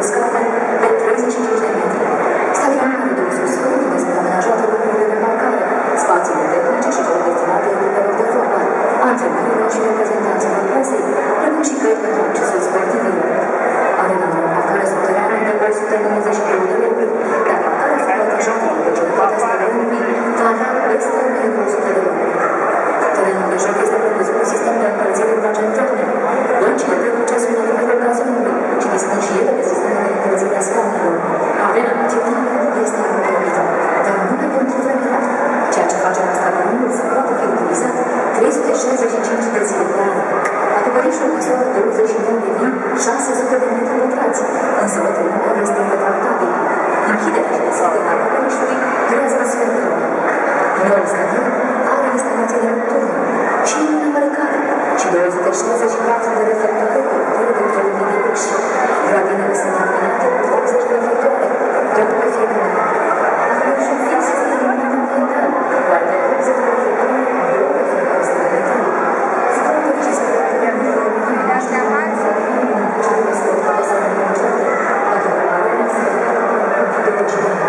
de scăpă de 35 de metri. Stadionul de Ususului este amenajat cu lucrurile de marcare, spațiile tehnice și tot destinate echiperor de fotbal, antrenurilor și reprezentanților presei, precum și cred pentru accesul sportivilor. Arena de marcare subterană de 193 de metri, dar marcarea se protejată de celălalt stadionului, travează peste 100 de metri. Terenul de joc este propus cu sistem de încălzire brace interne, băncile trebuie ce sunt în nivelul cazonului și dispun și ele de sisteme de încălzire a scaunilor. Arena națională este acompanită, dar nu pe contrivările, ceea ce face la stadionul să poate fi utilizat 365 de zile pe an. Acoperișul măsoară 29.600 de metri pătrați, însă o terenul este retractabil. Închiderea și deschiderea acoperișului creează sferilor. Noul stadion are instalații de nocturne și în marcare și 264 de reflectoare de lucrurile de lux. Gradinele sunt împlinite cu 80 de reflectoare, două pe fiecare. Acoperișul fix este luminat în final, doar de 80 de reflectoare, două pe fiecare stadion. Statul și stătările de lumină și de avanță, cele de stătările sunt împlinite, pentru că arena se lucrează în câte de cineva.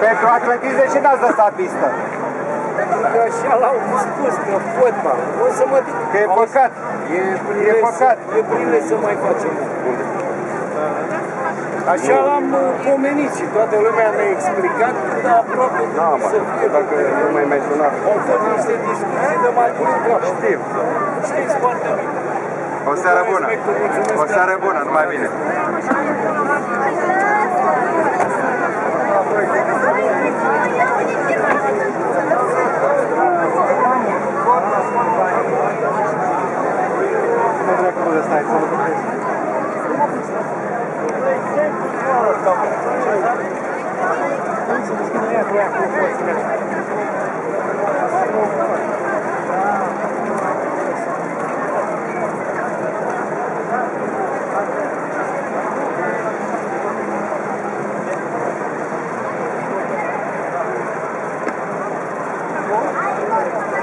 Pentru atletism, de ce n-ați lăsat pistă? Pentru că așa l-au spus, că fotbal, o să mă duc. Că e păcat, e păcat. E bine să mai facem. Așa l-am pomenit și toată lumea mi-a explicat, dar aproape să fie. Dacă nu mai menționat. Au fost niște discuții de mai bună. Știu. Știți foarte bine. O seară bună. O seară bună, numai bine. Thank you.